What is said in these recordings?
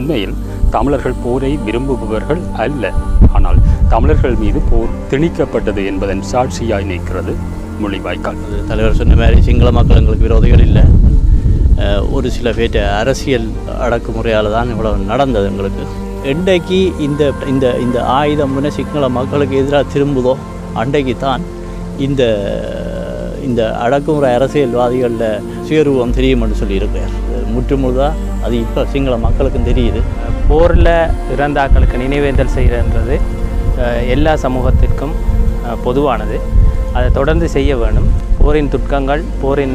உண்மையில் தமிழர்கள் போரை விரும்புபவர்கள் அல்ல. ஆனால் தமிழர்கள் மீது போர் திணிக்கப்பட்டது என்பதன் சாட்சியாய் நிற்கிறது முள்ளிவாய்க்கால். தலைவர் சொன்ன மாதிரி சிங்கள மக்கள் எங்களுக்கு விரோதிகள் இல்லை. ஒரு சில பேர் அரசியல் அடக்குமுறையால் தான் இவ்வளவு நடந்தது. எங்களுக்கு என்றைக்கு இந்த இந்த இந்த ஆயுதம் முன்னே சிங்கள மக்களுக்கு எதிராக திரும்புதோ அன்றைக்கு தான் இந்த இந்த அடக்குமுறை அரசியல்வாதிகளில் சுயரூபம் தெரியும்னு சொல்லியிருக்கிறார். முற்றுமுழுதாக அது இப்போ சிங்கள மக்களுக்கும் தெரியுது. போரில் இறந்தாக்களுக்கு நினைவேந்தல் செய்கிறன்றது எல்லா சமூகத்திற்கும் பொதுவானது. அதை தொடர்ந்து செய்ய வேணும். போரின் துக்கங்கள், போரின்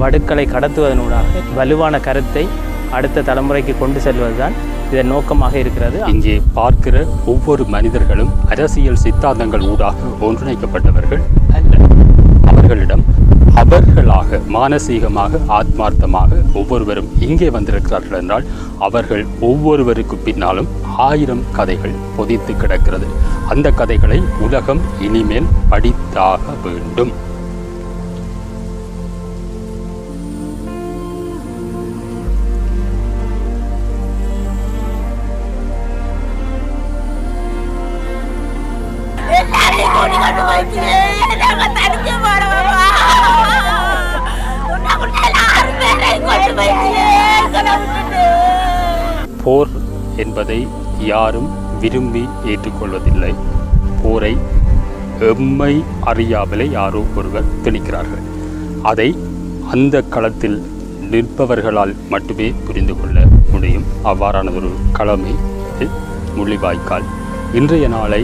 வடுக்களை கடத்துவதனூடாக வலுவான கருத்தை அடுத்த தலைமுறைக்கு கொண்டு செல்வதுதான் இதன் நோக்கமாக இருக்கிறது. இங்கே பார்க்கிற ஒவ்வொரு மனிதர்களும் அரசியல் சித்தாந்தங்கள் ஊடாக ஒன்றிணைக்கப்பட்டவர்கள் அல்ல. அவர்களிடம் அவர்களாக மானசீகமாக ஆத்மார்த்தமாக ஒவ்வொருவரும் இங்கே வந்திருக்கிறார்கள் என்றால் அவர்கள் ஒவ்வொருவருக்கு பின்னாலும் 1000 கதைகள் பொதித்து கிடக்கிறது. அந்த கதைகளை உலகம் இனிமேல் படித்தாக வேண்டும். போர் என்பதை யாரும் விரும்பி ஏற்றுக்கொள்வதில்லை. போரை எம்மை அறியாமலே யாரோ ஒருவர் திணிக்கிறார்கள். அதை அந்த களத்தில் நிற்பவர்களால் மட்டுமே புரிந்து கொள்ள முடியும். அவ்வாறான ஒரு களமே முள்ளிவாய்க்கால். இன்றைய நாளை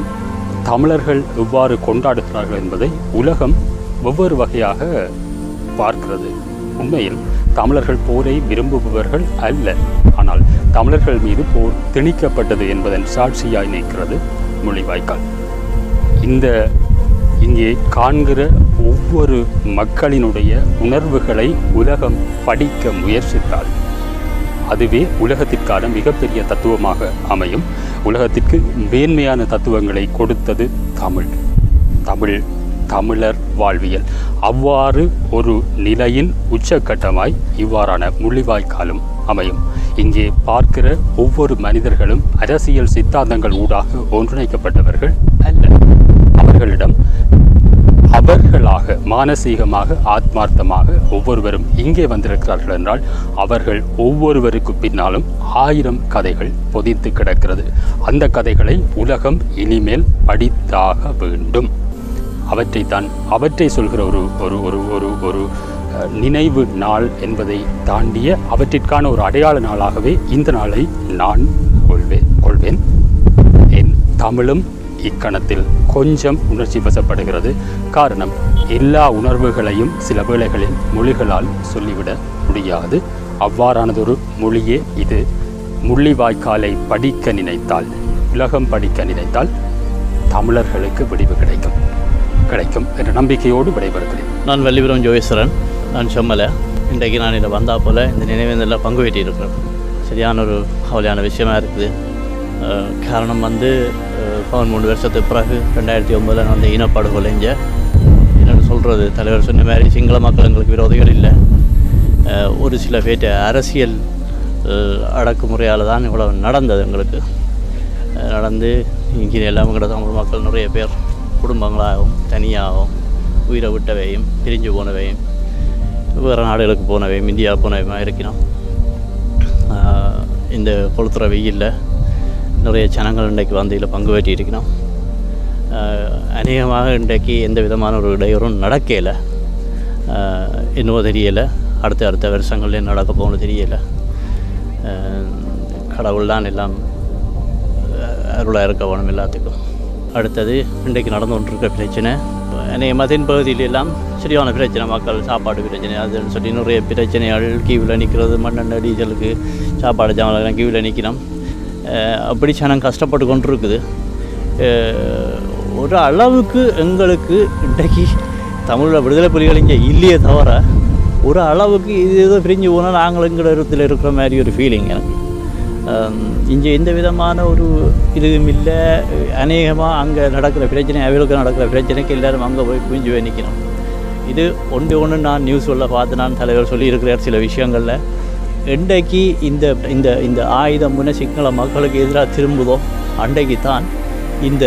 தமிழர்கள் எவ்வாறு கொண்டாடுகிறார்கள் என்பதை உலகம் ஒவ்வொரு வகையாக பார்க்கிறது. உண்மையில் தமிழர்கள் போரை விரும்புபவர்கள் அல்ல. ஆனால் தமிழர்கள் மீது போர் திணிக்கப்பட்டது என்பதன் சாட்சியாய் நிற்கிறது முள்ளிவாய்க்கால். இங்கே காண்கிற ஒவ்வொரு மக்களினுடைய உணர்வுகளை உலகம் படிக்க முயற்சித்தால் அதுவே உலகத்திற்கான மிகப்பெரிய தத்துவமாக அமையும். உலகத்திற்கு மேன்மையான தத்துவங்களை கொடுத்தது தமிழ். தமிழர் வாழ்வியல் அவ்வாறு ஒரு நிலையின் உச்சக்கட்டமாய் இவ்வாறான முள்ளிவாய்க்காலும் அமையும். இங்கே பார்க்கிற ஒவ்வொரு மனிதர்களும் அரசியல் சித்தாந்தங்கள் ஊடாக ஒன்றிணைக்கப்பட்டவர்கள் அல்ல. அவர்களிடம் அவர்களாக மானசீகமாக ஆத்மார்த்தமாக ஒவ்வொருவரும் இங்கே வந்திருக்கிறார்கள் என்றால் அவர்கள் ஒவ்வொருவருக்கு பின்னாலும் 1000 கதைகள் பொதித்து கிடக்கிறது. அந்த கதைகளை உலகம் இனிமேல் படித்தாக வேண்டும். அவற்றை சொல்கிற ஒரு ஒரு ஒரு ஒரு ஒரு நினைவு நாள் என்பதை தாண்டிய அவற்றிற்கான ஒரு அடையாள நாளாகவே இந்த நாளை நான் கொள்வேன். என் தமிழும் இக்கணத்தில் கொஞ்சம் உணர்ச்சி வசப்படுகிறது. காரணம், எல்லா உணர்வுகளையும் சில வேளைகளில் மொழிகளால் சொல்லிவிட முடியாது. அவ்வாறானதொரு மொழியே இது. முள்ளிவாய்க்காலை படிக்க நினைத்தால், உலகம் படிக்க நினைத்தால் தமிழர்களுக்கு விடிவு கிடைக்கும் என்ற நம்பிக்கையோடு விடைபெறுகிறேன். நான் வள்ளிபுரம் ஜோகேஸ்வரன். நான் செம்மலை. இன்றைக்கு நான் இதை வந்தால் போல் இந்த நினைவேந்தலில் பங்கு பெற்றிருக்கிறேன். சரியான ஒரு கவலையான விஷயமா இருக்குது. காரணம் 13 வருஷத்துக்கு பிறகு 2009 நடந்த இனப்படுகொலை. இங்கே என்னென்னு சொல்கிறது, தலைவர் சொன்ன மாதிரி சிங்கள மக்கள் எங்களுக்கு விரோதிகள் இல்லை. ஒரு சில பேர் அரசியல் அடக்குமுறையால் தான் இவ்வளோ நடந்தது. எங்களுக்கு நடந்து இங்கே எல்லாமே கூட தமிழ் மக்கள் நிறைய பேர் குடும்பங்களாகவும் தனியாகவும் உயிரை விட்டவையும் பிரிஞ்சு போனவையும் வேறு நாடுகளுக்கு போனவையும் இந்தியா போனவையுமாக இருக்கணும். இந்த பொழுதுற வெயிலில் நிறைய ஜனங்கள் இன்றைக்கு வந்து இதில் பங்கு பெற்றிருக்கணும். அநேகமாக இன்றைக்கு எந்த விதமான ஒரு இடையூறும் நடக்கலை. என்னவோ தெரியலை, அடுத்த வருஷங்கள்லேயும் நடக்க போகணும் தெரியலை. கடவுள் தான் எல்லாம் அருளாக இருக்க வேணும் எல்லாத்துக்கும். அடுத்தது இன்றைக்கு நடந்து கொண்டிருக்க பிரச்சனை, மதின் பகுதியிலெல்லாம் சரியான பிரச்சனை, மக்கள் சாப்பாடு பிரச்சனை அதுன்னு சொல்லி நிறைய பிரச்சனைகள். கீவில் நிற்கிறது, மண்ணெண்ணெய் டீசலுக்கு சாப்பாடு ஜாமலாம் கீவில் நிற்கணும். அப்படி சனம் கஷ்டப்பட்டு கொண்டு இருக்குது. ஒரு அளவுக்கு எங்களுக்கு இன்றைக்கு தமிழோட விடுதலை புலிகள் இங்கே இல்லையே தவிர ஒரு அளவுக்கு இது ஏதோ பிரிஞ்சு போனால் நாங்கள் எங்கள் இடத்துல இருக்கிற மாதிரி ஒரு ஃபீலிங் எனக்கு. இங்கே எந்த விதமான ஒரு இதுவும் இல்லை. அநேகமாக அங்கே நடக்கிற பிரச்சனை, அவைகளுக்கு நடக்கிற பிரச்சனைக்கு எல்லோரும் அங்கே போய் குவிஞ்சு போய் நிற்கணும். இது ஒன்று நான் நியூஸ் உள்ள பார்த்து நான் தலைவர் சொல்லியிருக்கிறார் சில விஷயங்களில். என்றைக்கு இந்த இந்த இந்த ஆயுதம் முன்ன சிங்கள மக்களுக்கு எதிராக திரும்புதோ அன்றைக்கு தான் இந்த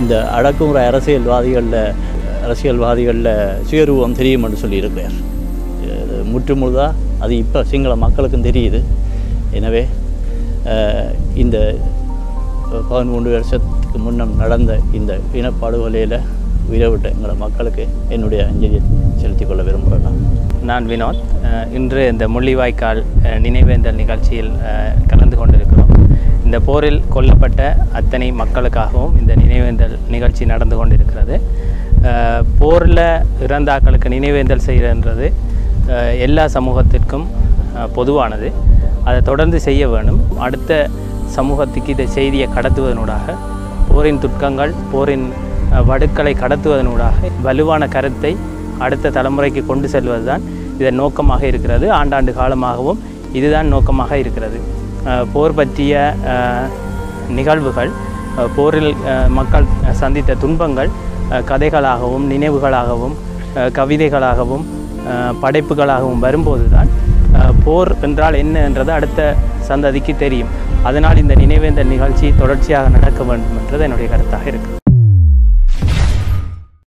இந்த அடக்குமுறை அரசியல்வாதிகளில் சுயரூபம் தெரியும்னு சொல்லியிருக்கிறார். முற்று முழுதாக அது இப்போ சிங்கள மக்களுக்கும் தெரியுது. எனவே இந்த 13 வருஷத்துக்கு முன்னம் நடந்த இந்த இனப்படுகொலையில் உயிரவிட்ட எங்களை மக்களுக்கு என்னுடைய அஞ்சலியை செலுத்திக் கொள்ள விரும்புகிறேன். நான் வினோத். இன்று இந்த முள்ளிவாய்க்கால் நினைவேந்தல் நிகழ்ச்சியில் கலந்து கொண்டிருக்கிறோம். இந்த போரில் கொல்லப்பட்ட அத்தனை மக்களுக்காகவும் இந்த நினைவேந்தல் நிகழ்ச்சி நடந்து கொண்டிருக்கிறது. போரில் இறந்தாக்களுக்கு நினைவேந்தல் செய்கிறன்றது எல்லா சமூகத்திற்கும் பொதுவானது. அதை தொடர்ந்து செய்ய வேணும். அடுத்த சமூகத்துக்கு இந்த செய்தியை கடத்துவதனூடாக, போரின் துக்கங்கள், போரின் வடுக்களை கடத்துவதனூடாக வலுவான கருத்தை அடுத்த தலைமுறைக்கு கொண்டு செல்வது தான் இதன் நோக்கமாக இருக்கிறது. ஆண்டாண்டு காலமாகவும் இதுதான் நோக்கமாக இருக்கிறது. போர் பற்றிய நிகழ்வுகள், போரில் மக்கள் சந்தித்த துன்பங்கள் கதைகளாகவும் நினைவுகளாகவும் கவிதைகளாகவும் படைப்புகளாகவும் வரும்போது தான் போர் என்றால் என்ன என்றது அடுத்த சந்ததிக்கு தெரியும். அதனால் இந்த நினைவேந்தல் நிகழ்ச்சி தொடர்ச்சியாக நடக்க வேண்டும் என்றது என்னுடைய கருத்தாக இருக்குது.